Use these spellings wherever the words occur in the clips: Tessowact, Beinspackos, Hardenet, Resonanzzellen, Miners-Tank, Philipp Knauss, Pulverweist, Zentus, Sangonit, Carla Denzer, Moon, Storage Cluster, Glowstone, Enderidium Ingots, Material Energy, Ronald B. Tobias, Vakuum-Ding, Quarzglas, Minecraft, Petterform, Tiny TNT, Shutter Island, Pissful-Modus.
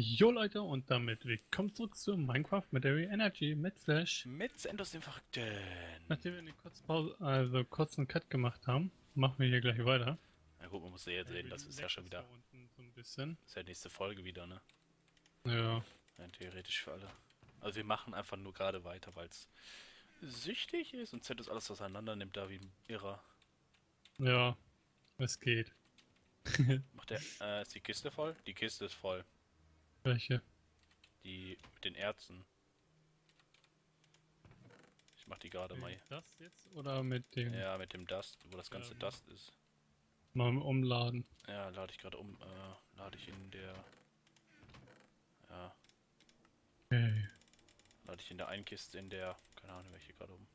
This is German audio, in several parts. Jo Leute, und damit willkommen zurück zu Minecraft Material Energy mit Flash. Mit Zentus dem Verrückten. Nachdem wir eine Kurzpause, also kurzen Cut gemacht haben, machen wir hier gleich weiter. Na gut, man muss ja jetzt reden, das ist ja schon wieder. Unten so ein bisschen. Das ist ja die nächste Folge wieder, ne? Ja. Ja, theoretisch für alle. Also wir machen einfach nur gerade weiter, weil es süchtig ist und Zentus alles auseinander nimmt da wie ein Irrer. Ja, es geht. Macht der, ist die Kiste voll? Die Kiste ist voll. Welche? Die mit den Erzen. Ich mach die gerade mal hier. Das jetzt oder mit dem? Ja, mit dem Dust, wo das ganze Dust ist. Mal umladen. Ja, lade ich gerade um. Lade ich in der. Ja. Okay. Lade ich in der einen Kiste in der. Keine Ahnung, welche gerade um.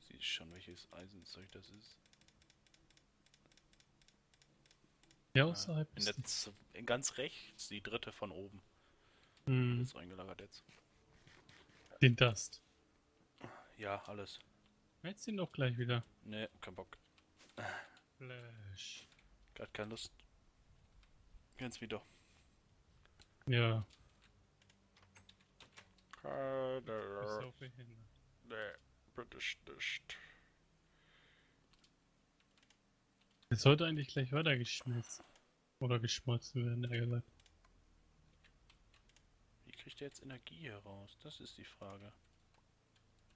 Sieh schon, welches Eisenzeug das ist. Ja, außerhalb in ganz rechts, die dritte von oben. Mm. Das ist eingelagert jetzt. Den Dust. Ja, alles. Jetzt den doch gleich wieder. Ne, kein Bock. Flash. Gerade keine Lust. Ganz wieder. Ja. So ne, bitte nicht. Es sollte eigentlich gleich weiter geschmolzen. Oder geschmolzen werden, eher gesagt. Wie kriegt er jetzt Energie hier raus? Das ist die Frage.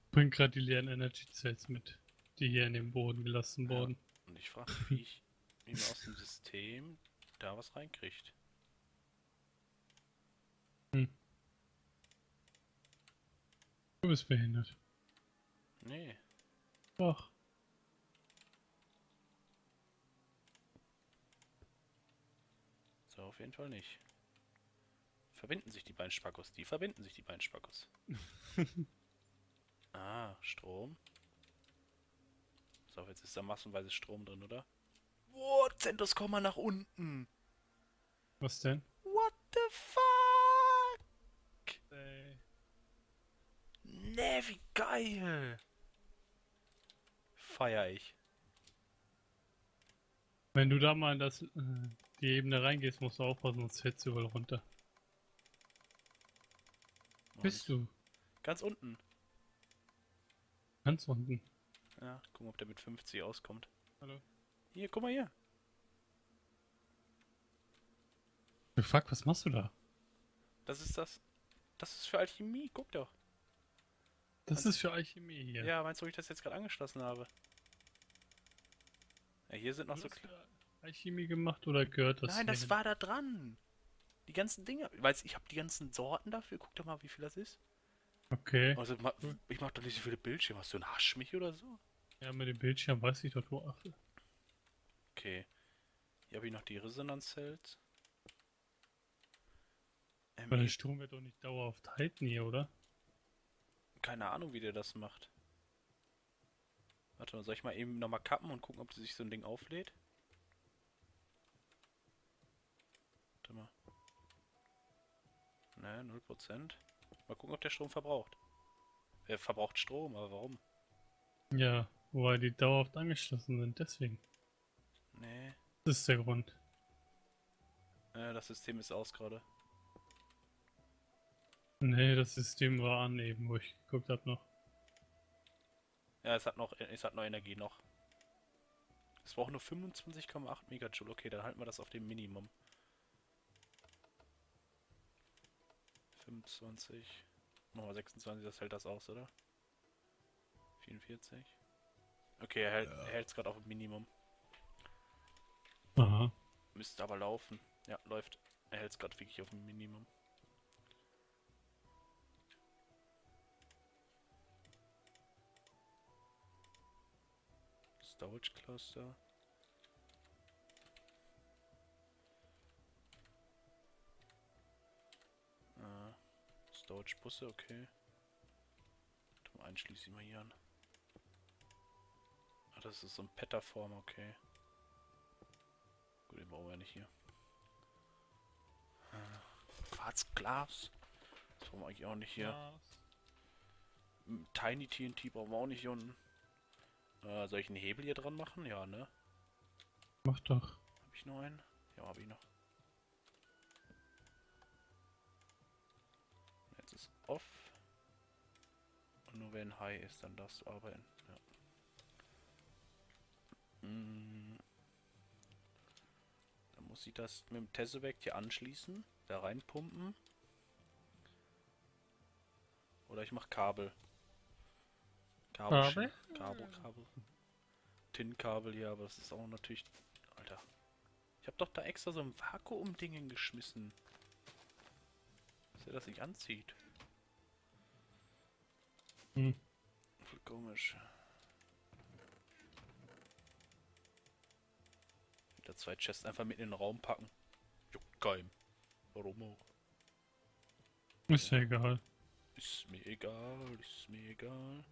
Ich bringe gerade die leeren Energy Cells mit, die hier in den Boden gelassen wurden. Ja, und ich frage mich, wie man aus dem System da was reinkriegt. Hm. Du bist behindert. Nee. Doch. Auf jeden Fall nicht. Verbinden sich die Beinspackos. Die verbinden sich die Beinspackos. Ah, Strom. So, jetzt ist da massenweise Strom drin, oder? What? Zentus, komm mal nach unten. Was denn? What the fuck? Hey. Ne, wie geil. Feier ich. Wenn du da mal in das... die Ebene reingehst, musst du aufpassen, sonst fällst du überall runter. Und bist du? Ganz unten. Ganz unten. Ja, guck mal, ob der mit 50 auskommt. Hallo. Hier, guck mal hier. Du fuck, was machst du da? Das ist das. Das ist für Alchemie, guck doch. Das ist für Alchemie hier. Ja, meinst du, wo ich das jetzt gerade angeschlossen habe? Ja, hier sind noch so kleine. Alchemie gemacht oder gehört das? Nein, das war da dran. Die ganzen Dinge. Weißt du, ich habe die ganzen Sorten dafür. Guck doch mal, wie viel das ist. Okay. Also, ich mach doch nicht so viele Bildschirme. Hast du einen Hasch mich oder so? Ja, mit dem Bildschirm weiß ich doch wo. Okay. Hier habe ich noch die Resonanzzellen. Aber der Strom wird doch nicht dauerhaft halten hier, oder? Keine Ahnung, wie der das macht. Warte mal, soll ich mal eben nochmal kappen und gucken, ob sich so ein Ding auflädt? Mal. Ne, 0%. Mal gucken, ob der Strom verbraucht. Er verbraucht Strom, aber warum? Ja, weil die dauerhaft angeschlossen sind, deswegen. Nee. Das ist der Grund. Das System ist aus gerade. Nee, das System war an eben, wo ich geguckt habe noch. Ja, es hat noch Energie noch. Es braucht nur 25,8 Megajoule. Okay, dann halten wir das auf dem Minimum. 25, nochmal 26, das hält das aus, oder? 44. Okay, er hält es gerade auf dem Minimum. Aha. Müsste aber laufen. Ja, läuft. Er hält es gerade wirklich auf dem Minimum. Storage Cluster. Busse, okay. Einen schließe ich mal hier an. Ah, das ist so ein Petterform, okay. Gut, den brauchen wir nicht hier. Quarzglas. Das brauchen wir eigentlich auch nicht hier. Tiny TNT brauchen wir auch nicht hier unten. Soll ich einen Hebel hier dran machen? Ja, ne? Mach doch. Hab ich noch einen? Ja, habe ich noch. Jetzt ist off. Und nur wenn high ist, dann darfst du arbeiten. Ja. Dann muss ich das mit dem Tessowact hier anschließen, da reinpumpen. Oder ich mache Kabel. Kabel. Tin-Kabel hier, aber das ist auch natürlich... Alter. Ich habe doch da extra so ein Vakuum-Ding hingeschmissen. Dass er das nicht anzieht. Hm. Voll komisch. Wieder zwei Chests einfach mit in den Raum packen. Juckt keinem. Warum auch? Ist ja egal. Ist mir egal, ist mir egal.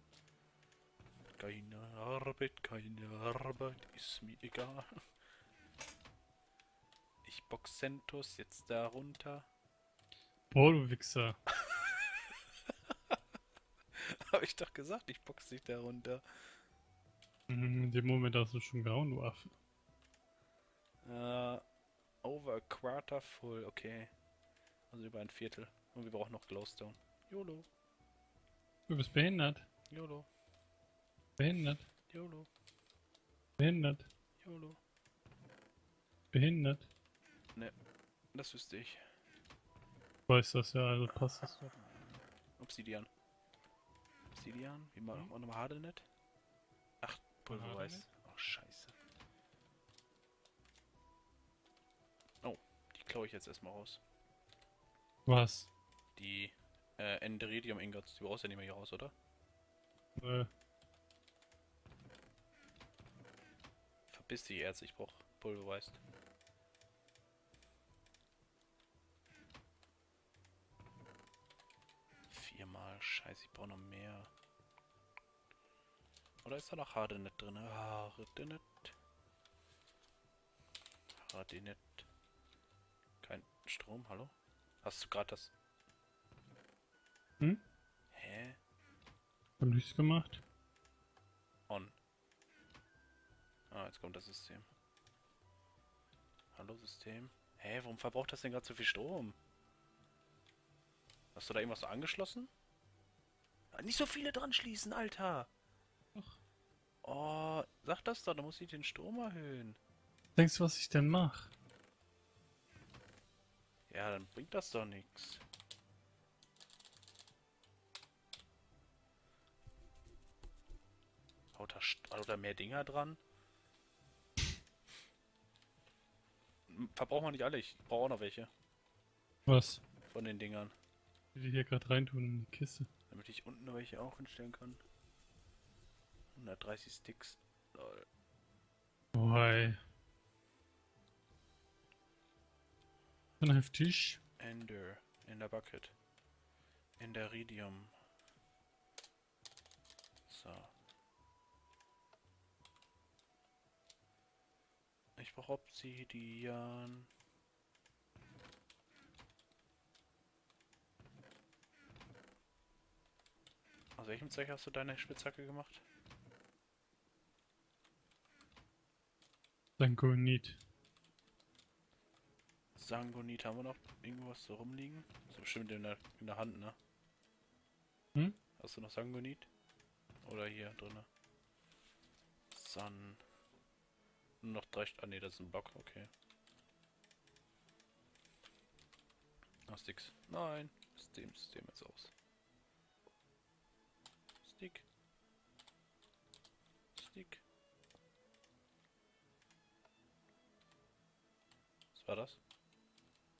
Keine Arbeit, ist mir egal. Ich box Zentus jetzt da runter. Oh, du Wichser. Hab ich doch gesagt, ich box dich da runter. In dem Moment hast du schon grauen, du Affe. Over a quarter full, okay. Also über ein Viertel. Und wir brauchen noch Glowstone. YOLO. Du bist behindert. YOLO. Behindert. YOLO. Behindert. YOLO. Behindert. Ne, das wüsste ich. Ich weiß das ja, also passt das doch. Obsidian. Obsidian. Wir machen auch nochmal Hardenet. Ach, Pulverweist. Oh, scheiße. Oh, die klaue ich jetzt erstmal raus. Was? Die... Enderidium Ingots, die brauchst du ja nicht mehr hier raus, oder? Nö. Verpiss dich, Erz, ich brauch Pulverweist. Viermal, scheiße, ich brauch noch mehr. Oder ist da noch Hardenet drin? Hardenet. Hardenet. Kein Strom, hallo? Hast du gerade das... Hm? Hä? Hab ich's gemacht? On. Ah, jetzt kommt das System. Hallo System. Hä, warum verbraucht das denn gerade so viel Strom? Hast du da irgendwas angeschlossen? Nicht so viele dran schließen, Alter! Ach. Oh, sag das doch, da muss ich den Strom erhöhen. Denkst du, was ich denn mach? Ja, dann bringt das doch nichts. Oder mehr Dinger dran. Verbrauchen wir nicht alle, ich brauche auch noch welche. Was? Von den Dingern. Die hier gerade reintun in die Kiste. Damit ich unten noch welche auch hinstellen kann. 130 Sticks. Lol. Oh, hi. Dann heftig. Ender. In der Bucket. In der Ridium. So. Ich brauche Obsidian. Aus welchem Zeug hast du deine Spitzhacke gemacht? Sangonit. Sangonit, haben wir noch irgendwo was so rumliegen? So bestimmt in der Hand, ne? Hm? Hast du noch Sangonit? Oder hier drin? San... Noch drei... Ah ne, das ist ein Block, okay. Oh, Sticks. Nein, System jetzt aus. Stick. Was war das?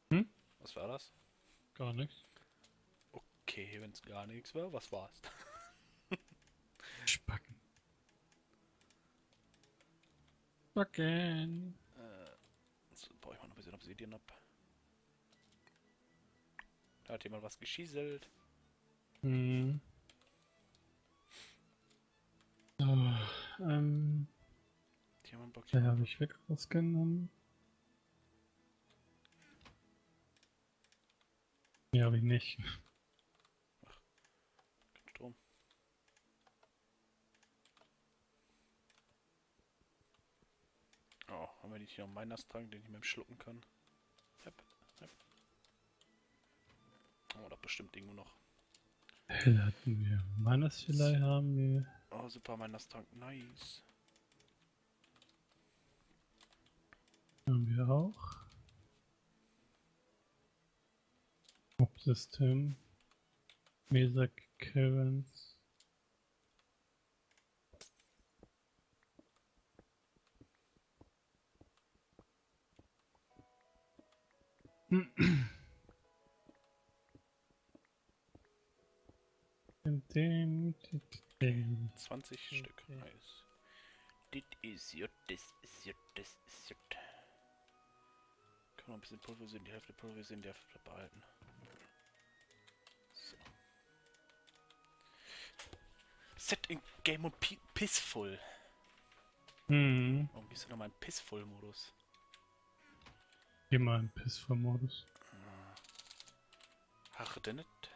Hm? Was war das? Gar nichts. Okay, wenn es gar nichts war, was war's? Spacken. Jetzt brauche ich mal noch ein bisschen Obsidian ab. Da hat jemand was geschieselt. Hm. Oh, da habe ich weg rausgenommen. Nee, habe ich nicht. Ach, kein Strom. Oh, haben wir nicht hier noch einen Miners-Tank, den ich mit dem schlucken kann? Yep, yep. Oh, doch bestimmt irgendwo noch. Hell hatten wir. Miners vielleicht haben wir. Oh, super Miners-Tank, nice. Haben wir auch. Mob-System. Mesak-Caverns. In dem 20 okay. Stück Eis. Dit is jut, dis is jut, dis is jut. Kann noch ein bisschen Pulver sehen, die Hälfte Pulver sehen, die Hälfte behalten. So. Set in Game und Pissful. Mhm. Warum gehst du nochmal in Pissful-Modus? Geh mal in Pissful-Modus. Hardenet.